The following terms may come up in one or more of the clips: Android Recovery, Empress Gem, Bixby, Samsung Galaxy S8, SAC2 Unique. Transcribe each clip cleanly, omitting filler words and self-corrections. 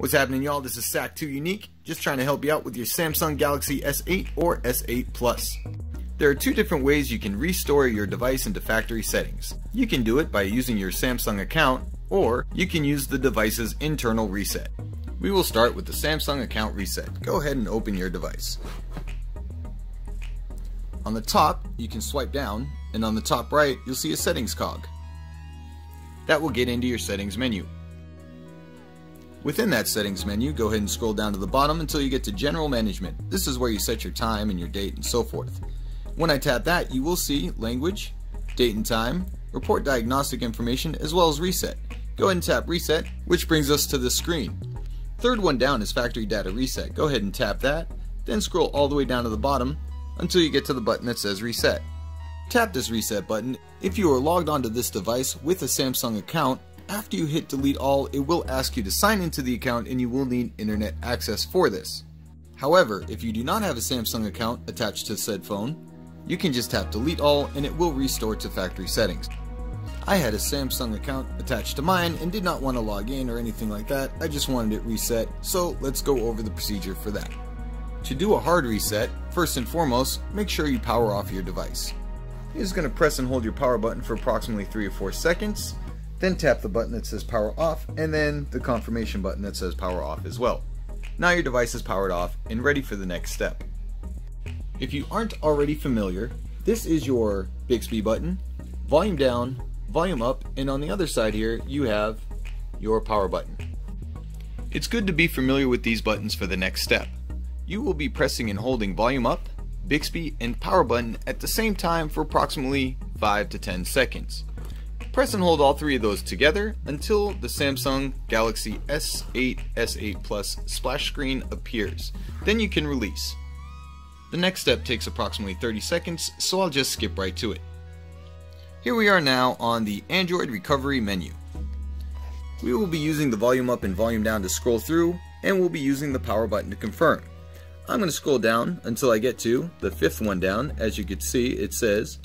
What's happening, y'all? This is SAC2 Unique, just trying to help you out with your Samsung Galaxy S8 or S8 Plus. There are two different ways you can restore your device into factory settings. You can do it by using your Samsung account, or you can use the device's internal reset. We will start with the Samsung account reset. Go ahead and open your device. On the top, you can swipe down, and on the top right, you'll see a settings cog. That will get into your settings menu. Within that settings menu, go ahead and scroll down to the bottom until you get to General Management. This is where you set your time and your date and so forth. When I tap that, you will see Language, Date and Time, Report Diagnostic Information, as well as Reset. Go ahead and tap Reset, which brings us to this screen. Third one down is Factory Data Reset. Go ahead and tap that, then scroll all the way down to the bottom until you get to the button that says Reset. Tap this Reset button. If you are logged onto this device with a Samsung account, after you hit delete all, it will ask you to sign into the account and you will need internet access for this. However, if you do not have a Samsung account attached to said phone, you can just tap delete all and it will restore to factory settings. I had a Samsung account attached to mine and did not want to log in or anything like that. I just wanted it reset, so let's go over the procedure for that. To do a hard reset, first and foremost, make sure you power off your device. You're just going to press and hold your power button for approximately 3 or 4 seconds. Then tap the button that says power off and then the confirmation button that says power off as well. Now your device is powered off and ready for the next step. If you aren't already familiar, this is your Bixby button, volume down, volume up, and on the other side here you have your power button. It's good to be familiar with these buttons for the next step. You will be pressing and holding volume up, Bixby, and power button at the same time for approximately 5 to 10 seconds. Press and hold all 3 of those together until the Samsung Galaxy S8, S8 Plus splash screen appears. Then you can release. The next step takes approximately 30 seconds, so I'll just skip right to it. Here we are now on the Android Recovery menu. We will be using the volume up and volume down to scroll through, and we'll be using the power button to confirm. I'm going to scroll down until I get to the 5th one down. As you can see, it says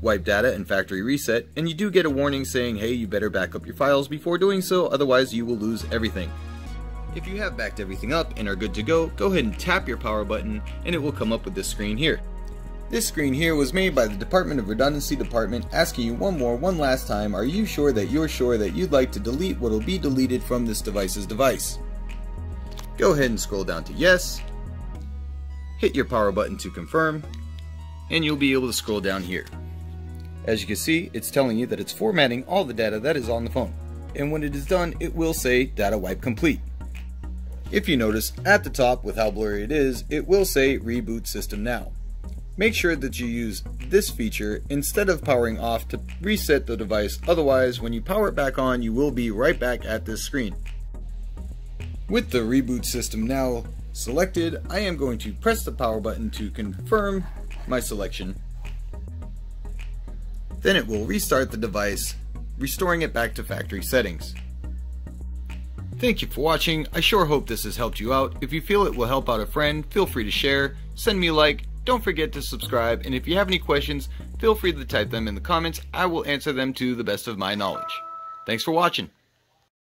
wipe data and factory reset, and you do get a warning saying, hey, you better back up your files before doing so, otherwise you will lose everything. If you have backed everything up and are good to go, go ahead and tap your power button and it will come up with this screen here. This screen here was made by the Department of Redundancy Department asking you one last time, are you sure that you're sure that you'd like to delete what will be deleted from this device's device? Go ahead and scroll down to yes, hit your power button to confirm, and you'll be able to scroll down here. As you can see, it's telling you that it's formatting all the data that is on the phone. And when it is done, it will say data wipe complete. If you notice, at the top with how blurry it is, it will say reboot system now. Make sure that you use this feature instead of powering off to reset the device, otherwise when you power it back on, you will be right back at this screen. With the reboot system now selected, I am going to press the power button to confirm my selection. Then it will restart the device, restoring it back to factory settings. Thank you for watching. I sure hope this has helped you out. If you feel it will help out a friend, feel free to share, send me a like, don't forget to subscribe, and if you have any questions, feel free to type them in the comments. I will answer them to the best of my knowledge. Thanks for watching.